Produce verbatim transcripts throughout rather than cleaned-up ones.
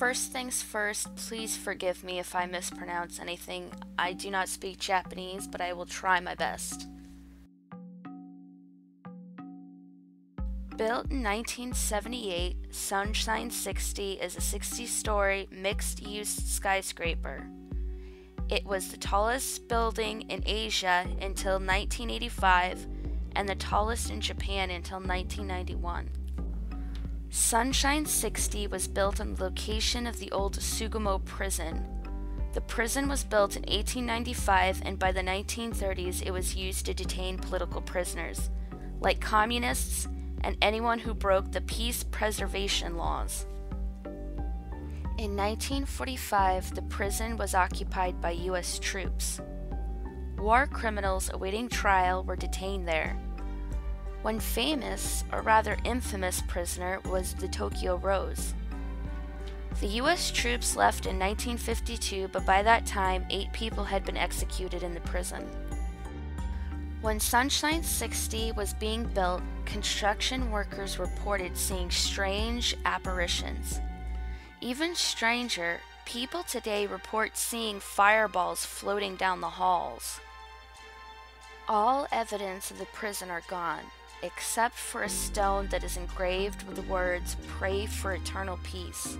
First things first, please forgive me if I mispronounce anything. I do not speak Japanese, but I will try my best. Built in nineteen seventy-eight, Sunshine sixty is a sixty-story mixed-use skyscraper. It was the tallest building in Asia until nineteen eighty-five and the tallest in Japan until nineteen ninety-one. Sunshine sixty was built on the location of the old Sugamo Prison. The prison was built in eighteen ninety-five, and by the nineteen thirties it was used to detain political prisoners, like communists and anyone who broke the peace preservation laws. In nineteen forty-five, the prison was occupied by U S troops. War criminals awaiting trial were detained there. One famous, or rather infamous, prisoner was the Tokyo Rose. The U S troops left in nineteen fifty-two, but by that time, eight people had been executed in the prison. When Sunshine sixty was being built, construction workers reported seeing strange apparitions. Even stranger, people today report seeing fireballs floating down the halls. All evidence of the prison are gone, except for a stone that is engraved with the words, "Pray for Eternal Peace."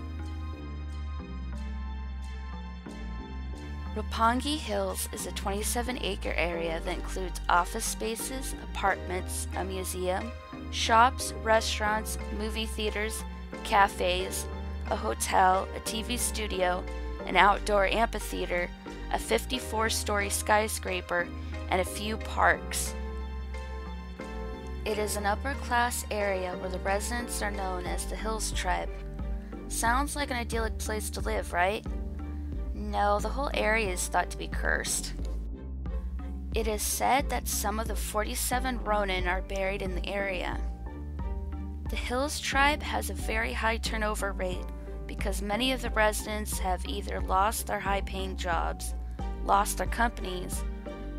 Roppongi Hills is a twenty-seven acre area that includes office spaces, apartments, a museum, shops, restaurants, movie theaters, cafes, a hotel, a T V studio, an outdoor amphitheater, a fifty-four story skyscraper, and a few parks. It is an upper-class area where the residents are known as the Hills Tribe. Sounds like an idyllic place to live, right? No, the whole area is thought to be cursed. It is said that some of the forty-seven Ronin are buried in the area. The Hills Tribe has a very high turnover rate because many of the residents have either lost their high-paying jobs, lost their companies,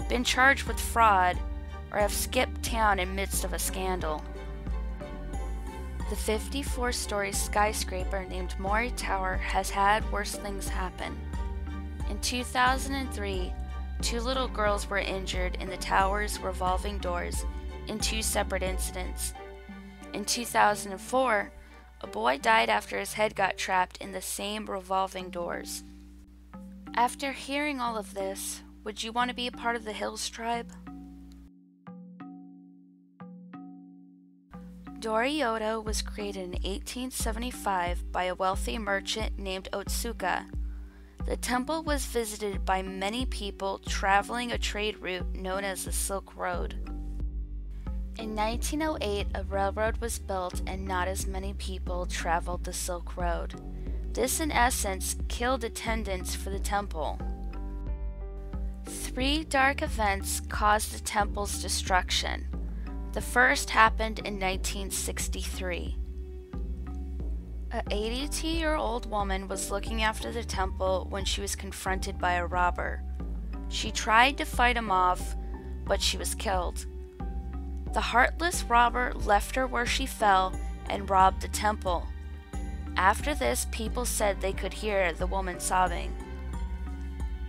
been charged with fraud, or have skipped town in midst of a scandal. The fifty-four story skyscraper named Mori Tower has had worse things happen. In two thousand three, two little girls were injured in the tower's revolving doors in two separate incidents. In two thousand four, a boy died after his head got trapped in the same revolving doors. After hearing all of this, would you want to be a part of the Hills Tribe? Doryo-do was created in eighteen seventy-five by a wealthy merchant named Otsuka. The temple was visited by many people traveling a trade route known as the Silk Road. In nineteen oh eight, a railroad was built and not as many people traveled the Silk Road. This, in essence, killed attendance for the temple. Three dark events caused the temple's destruction. The first happened in nineteen sixty-three. An eighty-two-year-old woman was looking after the temple when she was confronted by a robber. She tried to fight him off, but she was killed. The heartless robber left her where she fell and robbed the temple. After this, people said they could hear the woman sobbing.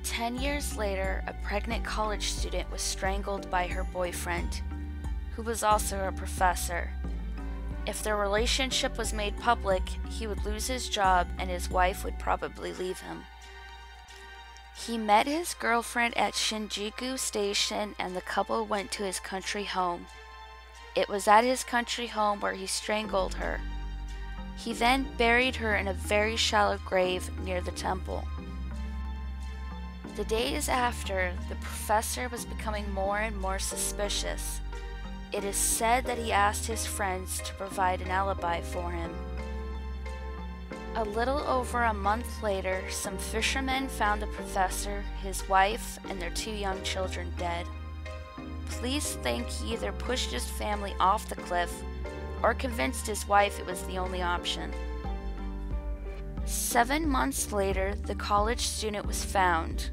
Ten years later, a pregnant college student was strangled by her boyfriend, who was also a professor. If their relationship was made public, he would lose his job and his wife would probably leave him. He met his girlfriend at Shinjuku Station and the couple went to his country home. It was at his country home where he strangled her. He then buried her in a very shallow grave near the temple. The days after, the professor was becoming more and more suspicious. It is said that he asked his friends to provide an alibi for him. A little over a month later, some fishermen found the professor, his wife, and their two young children dead. Police think he either pushed his family off the cliff or convinced his wife it was the only option. Seven months later, the college student was found.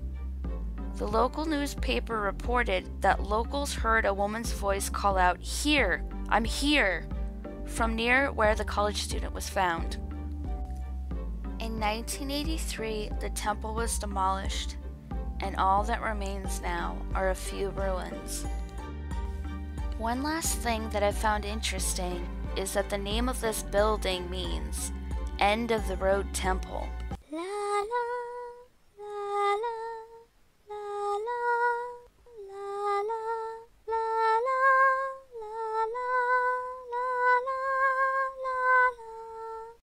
The local newspaper reported that locals heard a woman's voice call out, "Here! I'm here!" from near where the college student was found. In In nineteen eighty-three, the temple was demolished, and all that remains now are a few ruins. One last thing that I found interesting is that the name of this building means End of the Road Temple. La, la.